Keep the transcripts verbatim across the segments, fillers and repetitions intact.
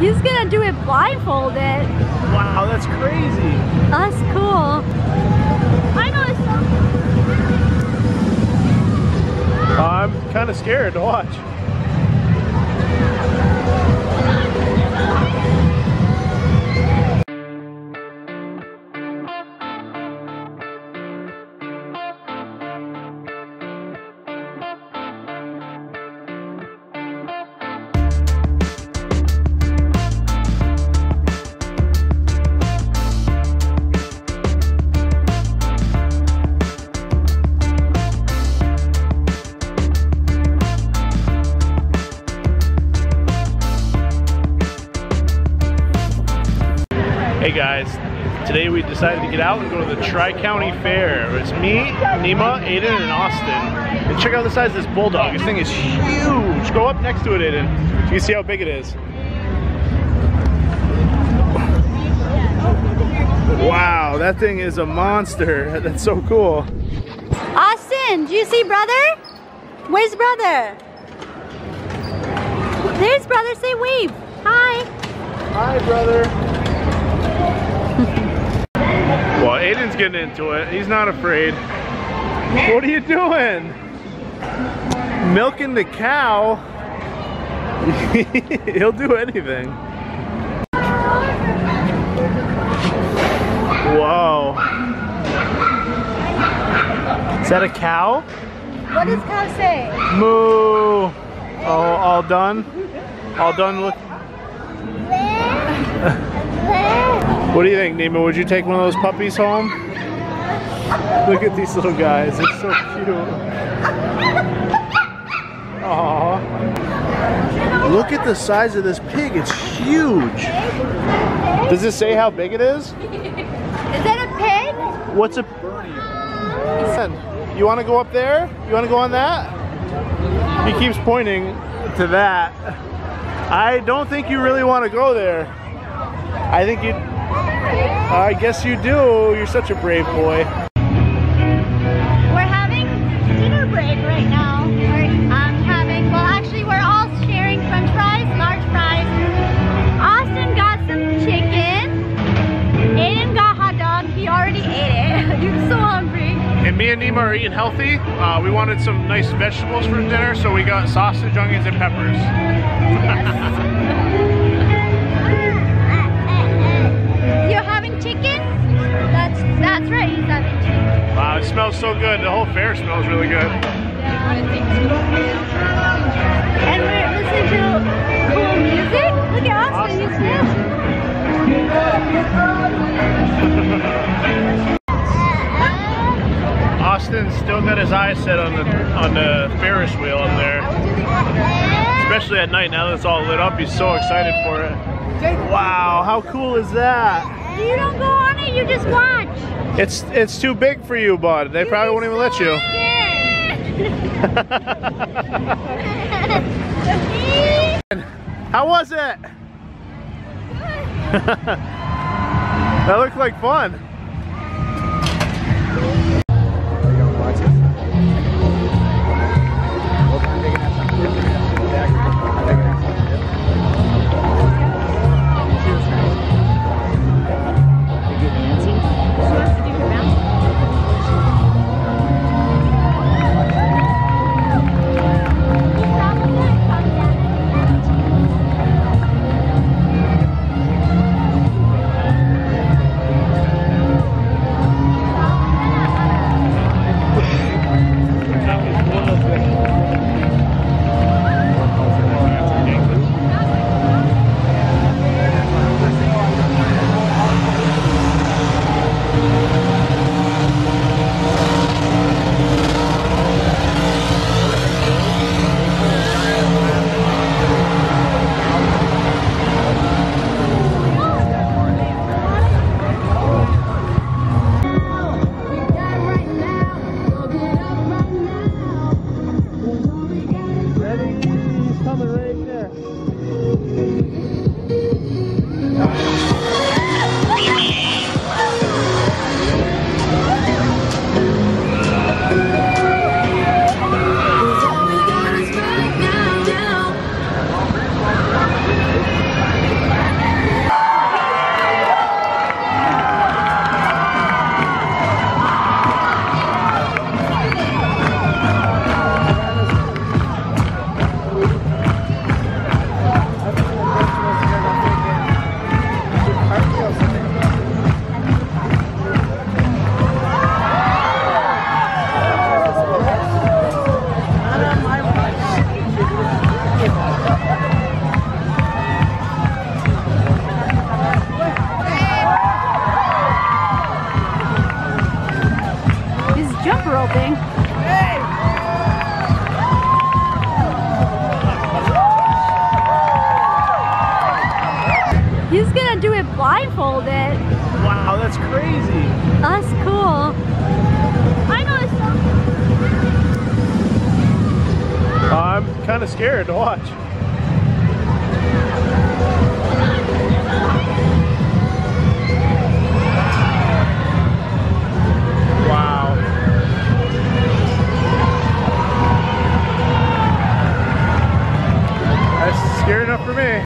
He's gonna do it blindfolded. Wow, that's crazy. That's cool. I know it's so uh, I'm kind of scared to watch. Hey guys, today we decided to get out and go to the Tri-County Fair. It's me, Nima, Aiden, and Austin. And check out the size of this bulldog. This thing is huge. Go up next to it, Aiden. You can see how big it is. Wow, that thing is a monster. That's so cool. Austin, do you see brother? Where's brother? There's brother. Say wave. Hi. Hi, brother. Well, Aiden's getting into it. He's not afraid. What are you doing? Milking the cow? He'll do anything. Whoa. Is that a cow? What does cow say? Moo. Oh, all done? All done look. What do you think, Nima? Would you take one of those puppies home? Look at these little guys, they're so cute. Aww. Look at the size of this pig, it's huge. Does it say how big it is? Is that a pig? What's a... You want to go up there? You want to go on that? He keeps pointing to that. I don't think you really want to go there. I think you... I guess you do. You're such a brave boy. We're having dinner break right now. We're um, having, well actually we're all sharing french fries, large fries. Austin got some chicken. Aiden got hot dog. He already ate it. He's so hungry. And me and Nima are eating healthy. Uh, we wanted some nice vegetables for dinner, so we got sausage, onions, and peppers. Yes. That's right, he's having chicken. Wow, it smells so good. The whole fair smells really good. And we're listening to cool music. Look at Austin, he's awesome. Austin's still got his eyes set on the on the Ferris wheel up there. Especially at night, now that it's all lit up, he's so excited for it. Wow, how cool is that? You don't go on it, you just watch. It's it's too big for you, bud. They you probably won't even let you. How was it? That looked like fun. He's gonna do it blindfolded. Wow, that's crazy. That's cool. I know it's so I'm kind of scared to watch. Fair enough for me.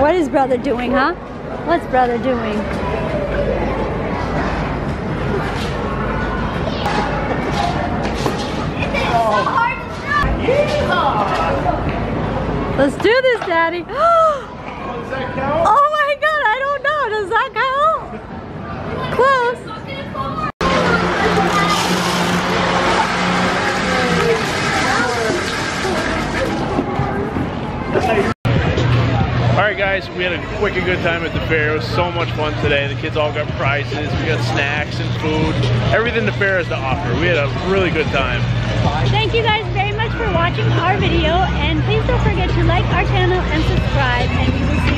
What is brother doing, huh? What's brother doing? Oh. Let's do this, Daddy. Oh, does that count? Oh my God, I don't know. Does that count? Close. Alright guys, we had a quick and good time at the fair. It was so much fun today. The kids all got prizes, we got snacks and food. Everything the fair has to offer. We had a really good time. Thank you guys very much for watching our video, and please don't forget to like our channel and subscribe, and we will see you